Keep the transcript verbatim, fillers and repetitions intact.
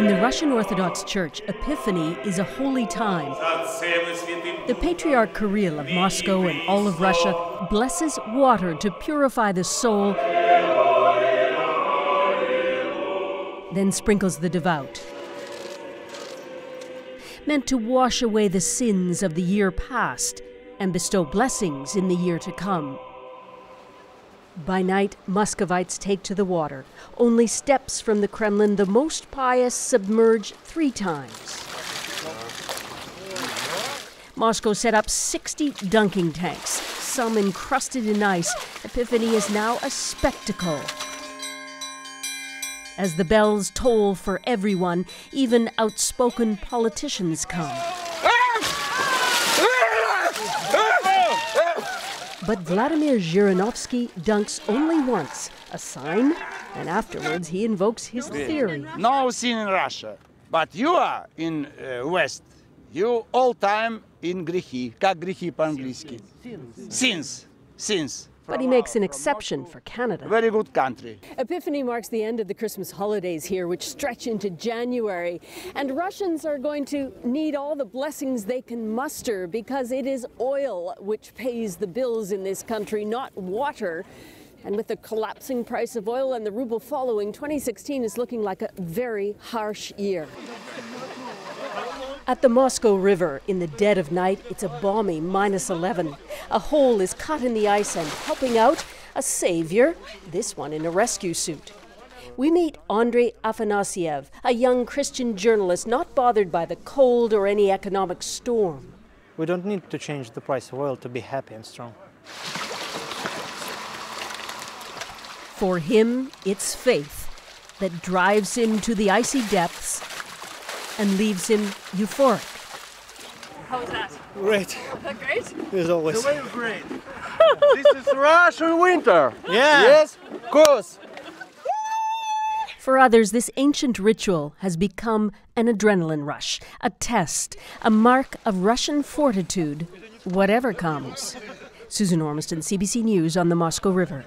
In the Russian Orthodox Church, Epiphany is a holy time. The Patriarch Kirill of Moscow and all of Russia blesses water to purify the soul, then sprinkles the devout, meant to wash away the sins of the year past and bestow blessings in the year to come. By night, Muscovites take to the water. Only steps from the Kremlin, the most pious submerge three times. Moscow set up sixty dunking tanks, some encrusted in ice. Epiphany is now a spectacle. As the bells toll for everyone, even outspoken politicians come. But Vladimir Zhirinovsky dunks only once, a sign, and afterwards he invokes his theory. No sin in Russia, but you are in uh, West. You all time in грехи, как грехи по-английски. Sins, sins. But he makes an exception for Canada. Very good country. Epiphany marks the end of the Christmas holidays here, which stretch into January. And Russians are going to need all the blessings they can muster because it is oil which pays the bills in this country, not water. And with the collapsing price of oil and the ruble following, twenty sixteen is looking like a very harsh year. At the Moscow River, in the dead of night, it's a balmy minus eleven. A hole is cut in the ice and helping out a savior, this one in a rescue suit. We meet Andrei Afanasyev, a young Christian journalist not bothered by the cold or any economic storm. We don't need to change the price of oil to be happy and strong. For him, it's faith that drives him to the icy depths and leaves him euphoric. How was that? Great. Was that great? As always. The weather great. This is Russian winter. Yeah. Yes, of course. For others, this ancient ritual has become an adrenaline rush, a test, a mark of Russian fortitude, whatever comes. Susan Ormiston, C B C News on the Moscow River.